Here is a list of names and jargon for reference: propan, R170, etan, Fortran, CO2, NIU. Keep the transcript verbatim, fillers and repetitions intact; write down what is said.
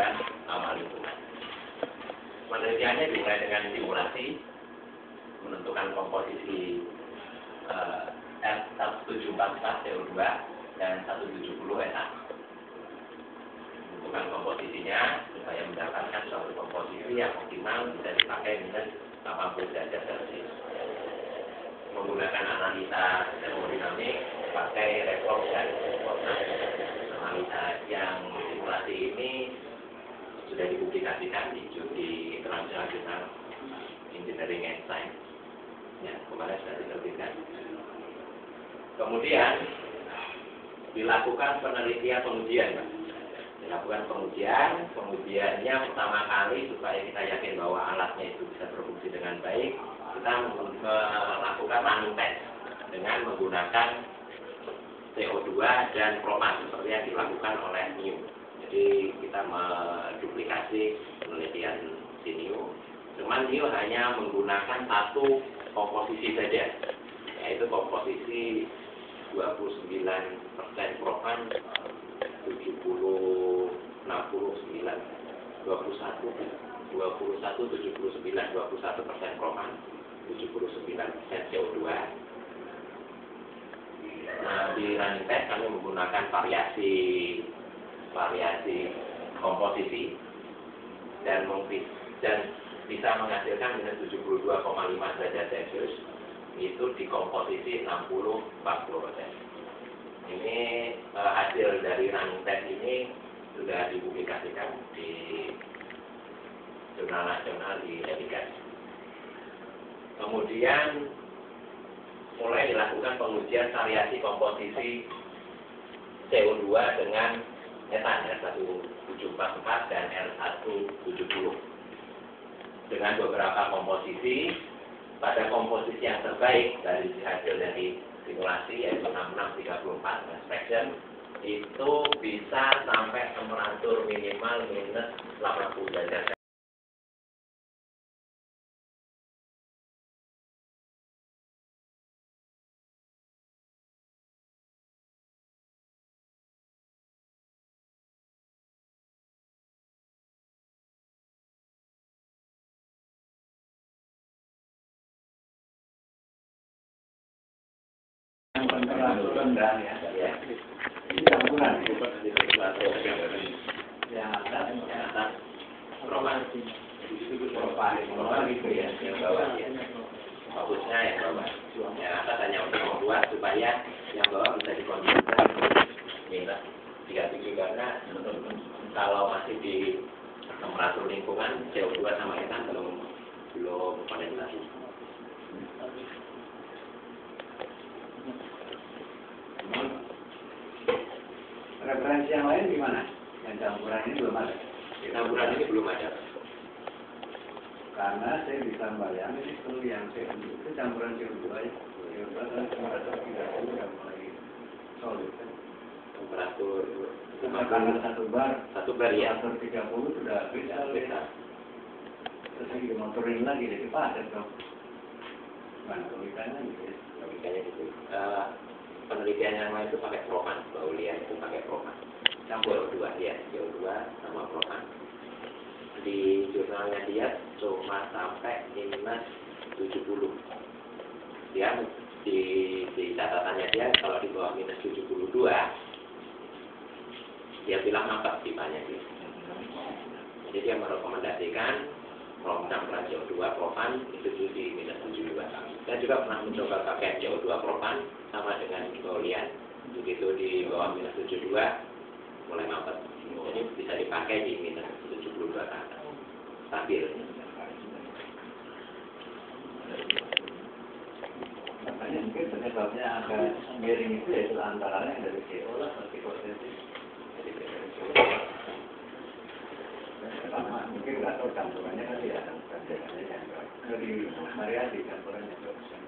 dan amal lingkungan. Penelitiannya dimulai dengan simulasi, menentukan komposisi uh, R satu tujuh empat empat C O dua dan seratus tujuh puluh N A. Menentukan komposisinya supaya mendapatkan suatu komposisi yang optimal bisa dipakai minus delapan puluh derajat Celsius. Menggunakan analisa termodinamik pakai Record dan Fortran. Analisa yang simulasi ini sudah dipublikasikan di International Journal Engineering and Science yang kemarin sudah diterbitkan. Kemudian dilakukan penelitian pengujian, dilakukan pengujian, pengujiannya pertama kali supaya kita yakin bahwa alatnya itu bisa berfungsi dengan baik, kita melakukan running test dengan menggunakan C O dua dan propan seperti yang dilakukan oleh N I U. Jadi kita menduplikasi penelitian di N I U, cuman N I U hanya menggunakan satu komposisi saja, yaitu komposisi dua puluh sembilan persen propan, tujuh puluh enam puluh sembilan dua puluh satu dua puluh satu tujuh puluh sembilan dua puluh satu persen propan, tujuh puluh sembilan persen C O dua. Nah, di running test kami menggunakan variasi variasi komposisi dan dan bisa menghasilkan minus tujuh puluh dua koma lima derajat Celsius itu di komposisi enam puluh empat puluh persen. Ini eh, hasil dari running test ini sudah dipublikasikan di jurnal nasional di Amerika. Kemudian mulai dilakukan pengujian variasi komposisi C O dua dengan etan R satu tujuh empat empat dan R seratus tujuh puluh dengan beberapa komposisi. Pada komposisi yang terbaik dari hasil dari simulasi yaitu enam ribu enam ratus tiga puluh empat inspection itu bisa sampai temperatur minimal minus delapan puluh derajat. Dan ya, ya, campuran bukan di satu ya atas, ya atas, propan di situ propan, propan gitu ya, yang bawah ya, fokusnya yang bawah, yang atas hanya untuk membuat supaya yang bawah bisa dikondisikan minus tiga puluh tujuh karena kalau masih di temperatur lingkungan C O dua sama etan belum belum kondensasi. Referensi yang lain gimana? Yang campuran ini belum ada. Yang campuran ini belum ada. Karena saya bisa bayang ini perlu yang saya itu campuran C O dua ya. C O dua kan temperatur tiga puluh sudah mulai solid. Temperatur karena satu bar, satu bar ya. Temperatur tiga puluh sudah bisa beda. Terus lagi dimotorin lagi jadi padat dong. Mana logikanya gitu ya? Logikanya gitu. Uh, penelitian yang lain itu pakai propan, baulian itu pakai propan, campur dua ya, jauh dua sama propan. Di jurnalnya dia cuma sampai minus tujuh puluh. Dia di, di catatannya dia kalau di bawah minus tujuh puluh dua, dia bilang mampet tipanya dia. Jadi dia merekomendasikan campuran C O dua propan itu di minus tujuh puluh dua. Saya juga pernah mencoba pakai C O dua propan sama dengan baulian, begitu di bawah minus tujuh puluh dua mulai mampet. Jadi bisa dipakai di minus tujuh puluh dua ke atas, stabil. Makanya mungkin penyebabnya agak miring itu ya antaranya dari C O lah, dari potensi. Mungkin nggak tahu campurannya kan tidak ada campurannya, jadi variasi campurannya.